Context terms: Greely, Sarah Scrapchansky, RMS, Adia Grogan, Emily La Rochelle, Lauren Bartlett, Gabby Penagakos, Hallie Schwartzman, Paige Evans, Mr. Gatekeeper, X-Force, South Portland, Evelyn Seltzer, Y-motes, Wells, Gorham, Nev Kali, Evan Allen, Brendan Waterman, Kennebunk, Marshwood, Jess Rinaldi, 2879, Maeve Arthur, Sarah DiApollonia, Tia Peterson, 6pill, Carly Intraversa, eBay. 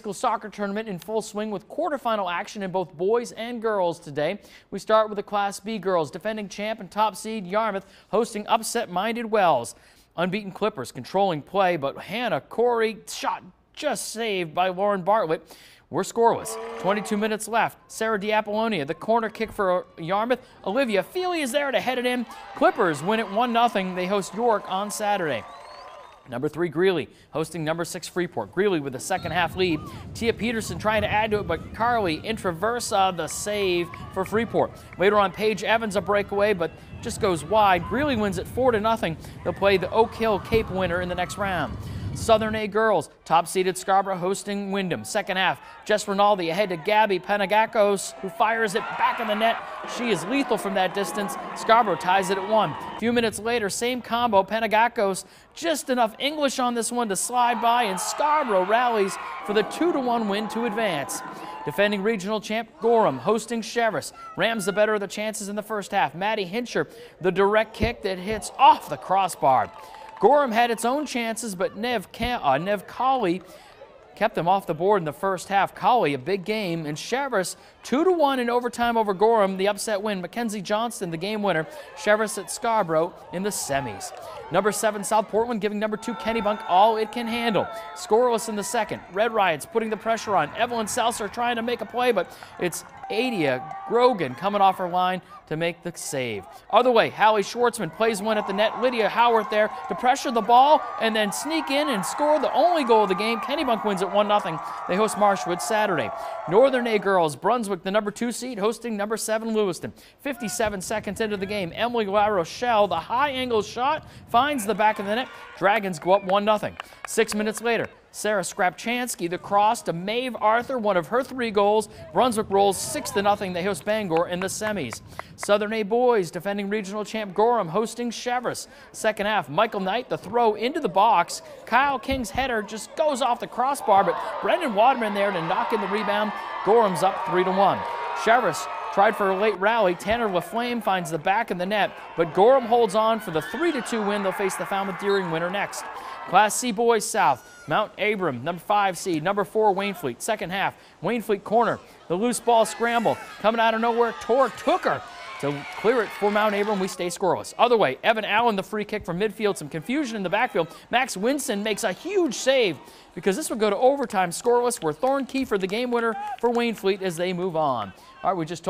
school soccer tournament in full swing with quarterfinal action in both boys and girls today. We start with the Class B girls, defending champ and top seed Yarmouth hosting upset-minded Wells. Unbeaten Clippers controlling play, but Hannah Corey shot just saved by Lauren Bartlett. We're scoreless. 22 minutes left. Sarah DiApollonia, the corner kick for Yarmouth. Olivia Feely is there to head it in. Clippers win it 1-0. They host York on Saturday. Number 3 Greely hosting number 6 Freeport. Greely with a second half lead. Tia Peterson trying to add to it, but Carly Intraversa the save for Freeport. Later on, Paige Evans a breakaway, but just goes wide. Greely wins it 4-0. They'll play the Oak Hill Cape winner in the next round. Southern A girls, top-seeded Scarborough hosting Wyndham. Second half, Jess Rinaldi ahead to Gabby Penagakos, who fires it back in the net. She is lethal from that distance. Scarborough ties it at 1. A few minutes later, same combo. Penagakos, just enough English on this one to slide by, and Scarborough rallies for the 2-1 win to advance. Defending regional champ Gorham hosting Cheverus. Rams the better of the chances in the first half. Maddie Hincher, the direct kick that hits off the crossbar. Gorham had its own chances, but Nev Kali kept them off the board in the first half. Kali, a big game, and Cheverus 2-1 in overtime over Gorham. The upset win, Mackenzie Johnston, the game winner. Cheverus at Scarborough in the semis. Number 7 South Portland giving number 2 Kennebunk all it can handle. Scoreless in the second. Red Riots putting the pressure on. Evelyn Seltzer trying to make a play, but it's Adia Grogan coming off her line to make the save. Other way, Hallie Schwartzman plays one at the net. Lydia Howard there to pressure the ball and then sneak in and score the only goal of the game. Kennebunk wins at 1-0. They host Marshwood Saturday. Northern A girls, Brunswick, the number 2 seed, hosting number 7 Lewiston. 57 seconds into the game, Emily La Rochelle, the high angle shot, finds the back of the net. Dragons go up 1-0. 6 minutes later, Sarah Scrapchansky, the cross to Maeve Arthur, one of her 3 goals. Brunswick rolls 6-0. They host Bangor in the semis. Southern A boys, defending regional champ Gorham, hosting Cheverus. Second half, Michael Knight, the throw into the box. Kyle King's header just goes off the crossbar, but Brendan Waterman there to knock in the rebound. Gorham's up 3-1. Cheverus tried for a late rally. Tanner Laflame finds the back of the net, but Gorham holds on for the 3-2 win. They'll face the Falmouth Deering winner next. Class C boys South, Mount Abram, number 5 seed, number 4 Waynflete. Second half, Waynflete corner, the loose ball scramble. Coming out of nowhere, Tor took her to clear it for Mount Abram. We stay scoreless. Other way, Evan Allen, the free kick from midfield. Some confusion in the backfield. Max Winston makes a huge save because this would go to overtime scoreless, where Thorne Kiefer, the game winner for Waynflete, as they move on. All right, we just